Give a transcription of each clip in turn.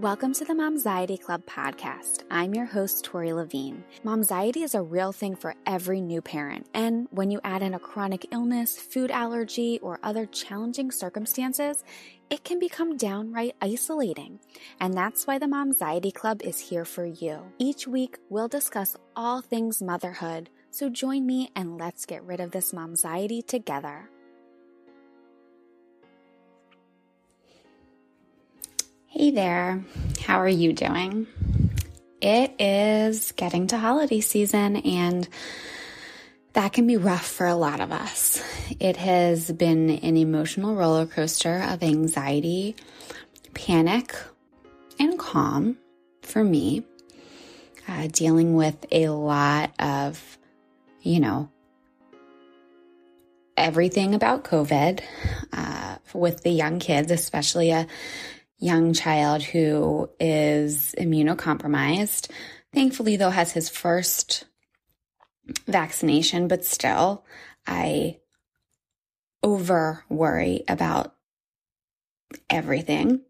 Welcome to the Momxiety Club podcast. I'm your host, Tori Levine. Momxiety is a real thing for every new parent. And when you add in a chronic illness, food allergy, or other challenging circumstances, it can become downright isolating. And that's why the Momxiety Club is here for you. Each week, we'll discuss all things motherhood. So join me and let's get rid of this momxiety together. Hey there, how are you doing? It is getting to holiday season, and that can be rough for a lot of us. It has been an emotional roller coaster of anxiety, panic, and calm for me, dealing with a lot of, everything about COVID with the young kids, especially a young child who is immunocompromised. Thankfully, though, has his first vaccination, but still, I over-worry about everything.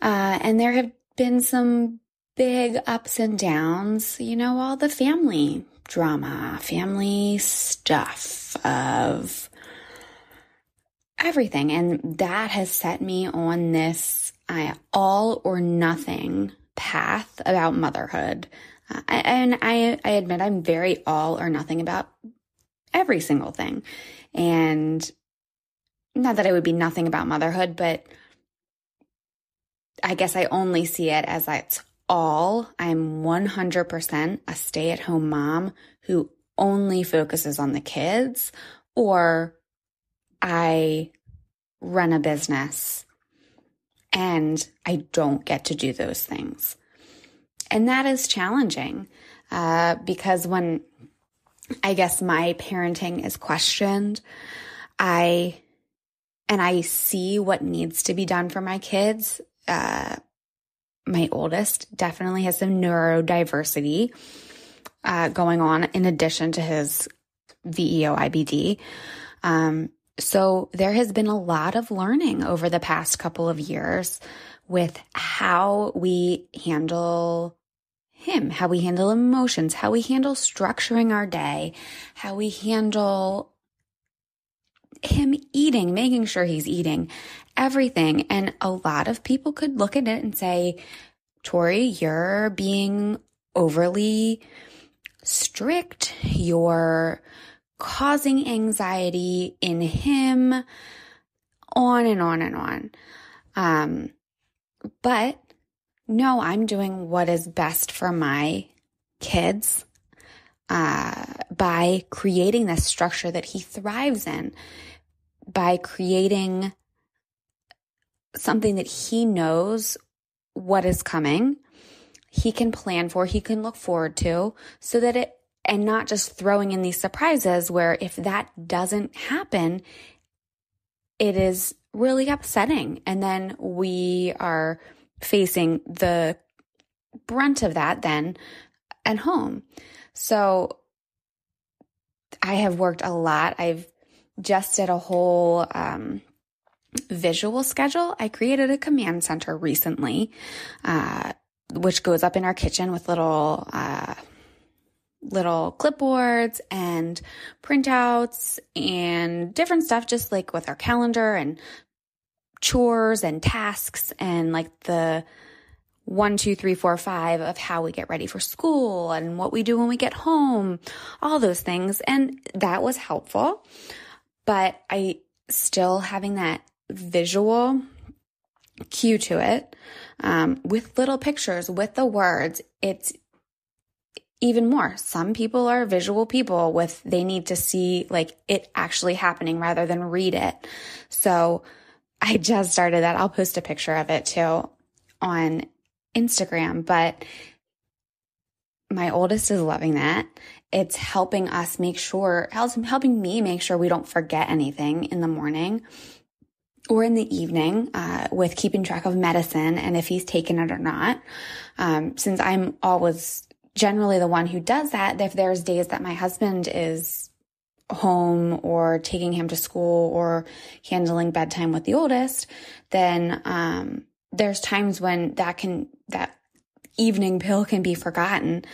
And there have been some big ups and downs, all the family drama, family stuff of everything. And that has set me on this all or nothing path about motherhood. I admit I'm very all or nothing about every single thing. And not that I would be nothing about motherhood, but I guess I only see it as it's all. I'm 100% a stay-at-home mom who only focuses on the kids, or I run a business and I don't get to do those things. And that is challenging because when I guess my parenting is questioned, I see what needs to be done for my kids. My oldest definitely has some neurodiversity going on in addition to his VEOIBD. So there has been a lot of learning over the past couple of years with how we handle him, how we handle emotions, how we handle structuring our day, how we handle him eating, making sure he's eating, everything. And a lot of people could look at it and say, Tori, you're being overly strict. You're causing anxiety in him, on and on and on. But no, I'm doing what is best for my kids by creating this structure that he thrives in, by creating something that he knows what is coming, he can plan for, he can look forward to, so that it, and not just throwing in these surprises where if that doesn't happen, it is really upsetting. And then we are facing the brunt of that then at home. So I have worked a lot. I've just did a whole visual schedule. I created a command center recently, which goes up in our kitchen with little clipboards and printouts and different stuff, just like with our calendar and chores and tasks and like the 1, 2, 3, 4, 5 of how we get ready for school and what we do when we get home, all those things. And that was helpful, but I still having that visual cue to it, with little pictures, with the words, it's even more. Some people are visual people with, they need to see like it actually happening rather than read it. So I just started that. I'll post a picture of it too on Instagram, but my oldest is loving that. It's helping us make sure, helping me make sure we don't forget anything in the morning or in the evening with keeping track of medicine and if he's taken it or not. Since I'm always generally the one who does that, if there's days that my husband is home or taking him to school or handling bedtime with the oldest, then there's times when that evening pill can be forgotten.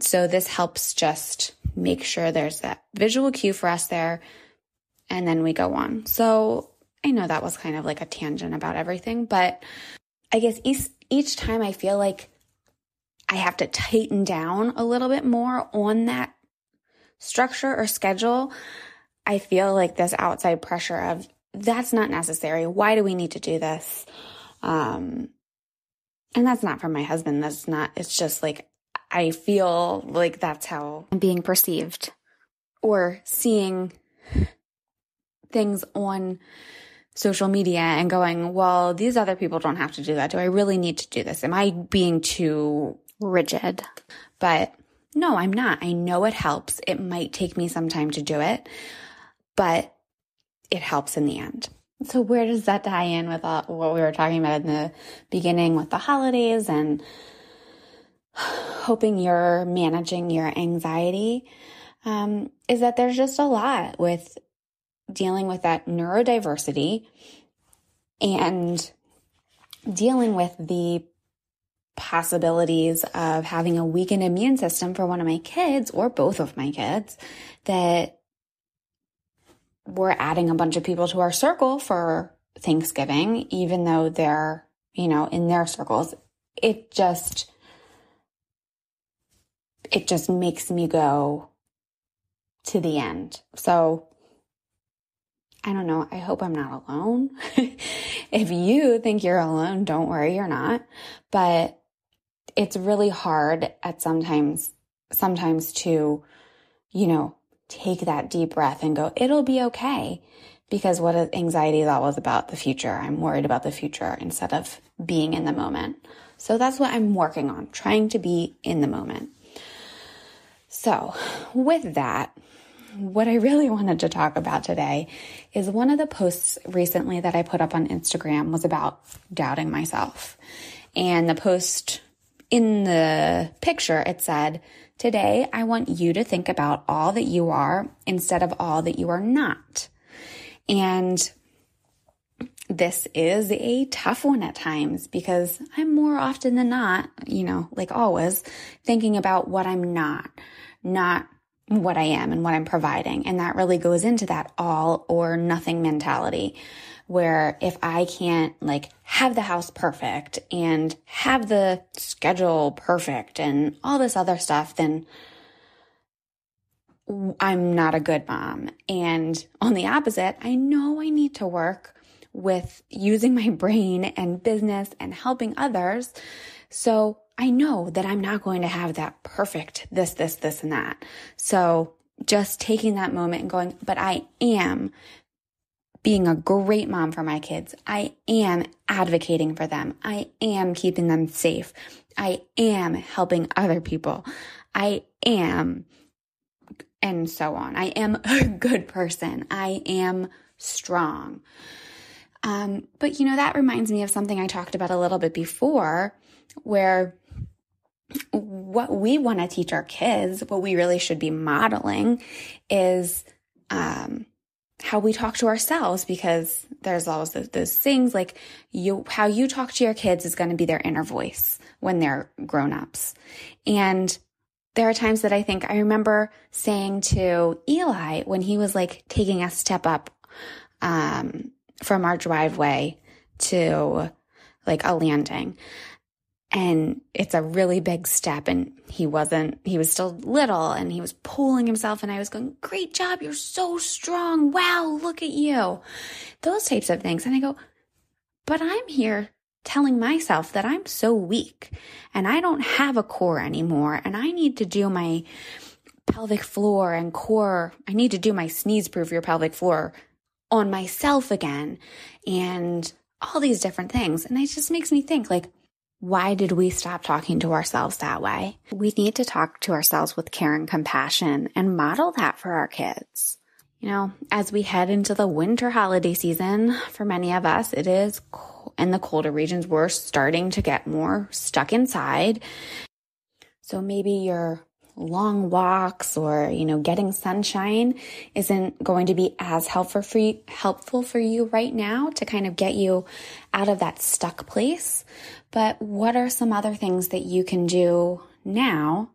So this helps just make sure there's that visual cue for us there, and then we go on. So I know that was kind of like a tangent about everything, but I guess each time I feel like I have to tighten down a little bit more on that structure or schedule, I feel like this outside pressure of, that's not necessary. Why do we need to do this? And that's not from my husband. It's just like, I feel like that's how I'm being perceived or seeing things on social media and going, well, these other people don't have to do that. Do I really need to do this? Am I being too rigid? But no, I'm not. I know it helps. It might take me some time to do it, but it helps in the end. So where does that tie in with what we were talking about in the beginning with the holidays and hoping you're managing your anxiety? Is that there's just a lot with dealing with that neurodiversity and dealing with the possibilities of having a weakened immune system for one of my kids or both of my kids, that we're adding a bunch of people to our circle for Thanksgiving, even though they're, in their circles. It just makes me go to the end. So I don't know. I hope I'm not alone. If you think you're alone, don't worry, you're not. But it's really hard at sometimes to, take that deep breath and go, it'll be okay. Because what anxiety is always about the future. I'm worried about the future instead of being in the moment. So that's what I'm working on, trying to be in the moment. So with that, what I really wanted to talk about today is one of the posts recently that I put up on Instagram was about doubting myself. And the post in the picture, it said, today, I want you to think about all that you are instead of all that you are not. And this is a tough one at times because I'm more often than not, like always, thinking about what I'm not what I am and what I'm providing. And that really goes into that all or nothing mentality, where if I can't have the house perfect and have the schedule perfect and all this other stuff, then I'm not a good mom. And on the opposite, I know I need to work with using my brain and business and helping others. So I know that I'm not going to have that perfect this, and that. So just taking that moment and going, but I am being a great mom for my kids. I am advocating for them. I am keeping them safe. I am helping other people. I am, and so on. I am a good person. I am strong. But that reminds me of something I talked about a little bit before, where what we want to teach our kids, what we really should be modeling is, how we talk to ourselves, because there's always those things like how you talk to your kids is going to be their inner voice when they're grown-ups. And there are times that I remember saying to Eli when he was taking a step up, from our driveway to a landing. And it's a really big step, and he was still little, and he was pulling himself, and I was going, great job, you're so strong, wow, look at you. Those types of things. And I go, but I'm here telling myself that I'm so weak, and I don't have a core anymore, and I need to do my pelvic floor and core, I need to do my Sneeze Proof Your Pelvic Floor on myself again, and all these different things. And it just makes me think, why did we stop talking to ourselves that way? We need to talk to ourselves with care and compassion and model that for our kids. As we head into the winter holiday season, for many of us, it is cold, and the colder regions, we're starting to get more stuck inside. So maybe you're long walks or, getting sunshine isn't going to be as helpful for you right now to kind of get you out of that stuck place. But what are some other things that you can do now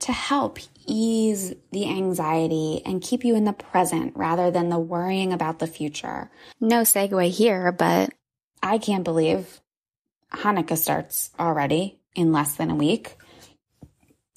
to help ease the anxiety and keep you in the present rather than the worrying about the future? No segue here, but I can't believe Hanukkah starts already in less than a week.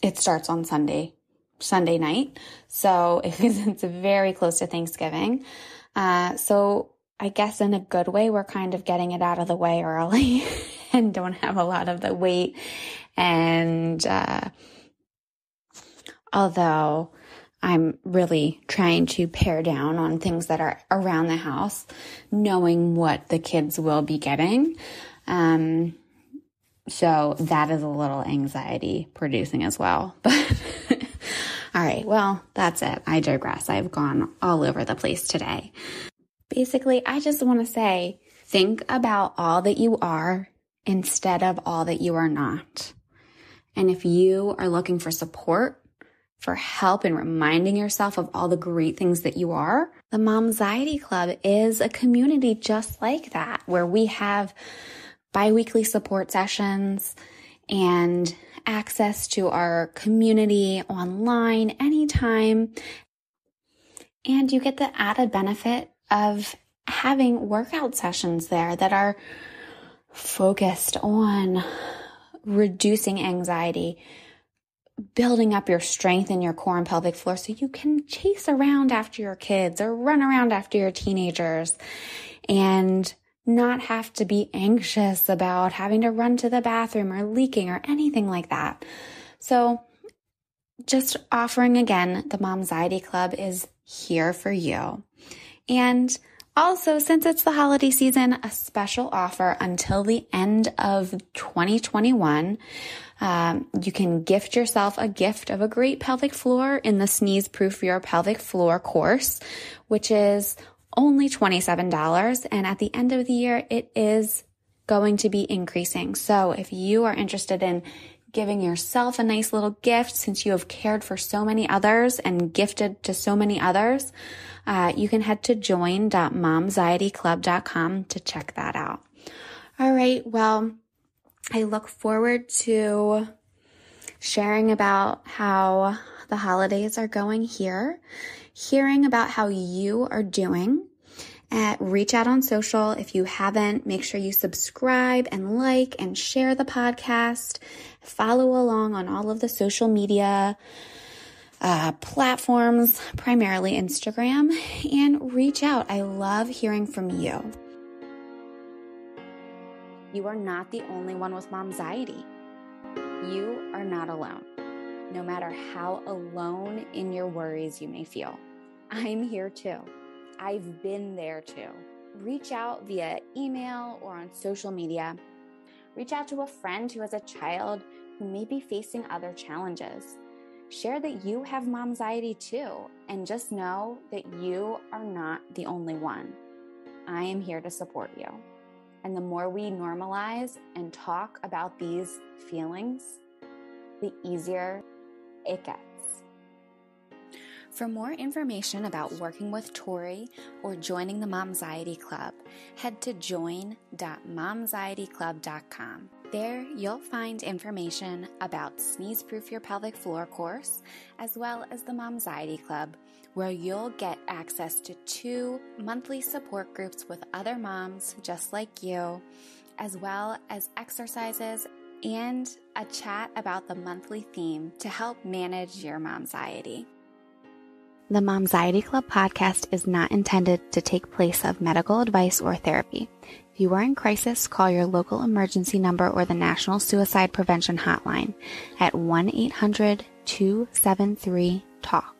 It starts on Sunday night. So it's very close to Thanksgiving. So I guess in a good way, we're kind of getting it out of the way early and don't have a lot of the weight. And although I'm really trying to pare down on things that are around the house, knowing what the kids will be getting. So that is a little anxiety producing as well. But all right, well, that's it. I digress. I've gone all over the place today. Basically, I just want to say, think about all that you are instead of all that you are not. And if you are looking for support, for help in reminding yourself of all the great things that you are, the Momxiety Club is a community just like that, where we have bi-weekly support sessions and access to our community online anytime. And you get the added benefit of having workout sessions there that are focused on reducing anxiety, building up your strength in your core and pelvic floor so you can chase around after your kids or run around after your teenagers and not have to be anxious about having to run to the bathroom or leaking or anything like that. So just offering again, the Momxiety Club is here for you. And also, since it's the holiday season, a special offer until the end of 2021. You can gift yourself a gift of a great pelvic floor in the Sneeze Proof Your Pelvic Floor course, which is only $27, and at the end of the year, it is going to be increasing. So if you are interested in giving yourself a nice little gift, since you have cared for so many others and gifted to so many others, you can head to join.momxietyclub.com to check that out. All right, well, I look forward to sharing about how the holidays are going here, hearing about how you are doing. Reach out on social. If you haven't, make sure you subscribe and like and share the podcast. Follow along on all of the social media platforms, primarily Instagram, and reach out. I love hearing from you. You are not the only one with Momxiety. You are not alone. No matter how alone in your worries you may feel. I'm here too. I've been there too. Reach out via email or on social media. Reach out to a friend who has a child who may be facing other challenges. Share that you have Momxiety too, and just know that you are not the only one. I am here to support you. And the more we normalize and talk about these feelings, the easier it gets. For more information about working with Tori or joining the Momxiety Club, head to join.momxietyclub.com. There you'll find information about Sneeze Proof Your Pelvic Floor course, as well as the Momxiety Club, where you'll get access to 2 monthly support groups with other moms just like you, as well as exercises and a chat about the monthly theme to help manage your Momxiety. The Momxiety Club podcast is not intended to take place of medical advice or therapy. If you are in crisis, call your local emergency number or the National Suicide Prevention Hotline at 1-800-273-TALK.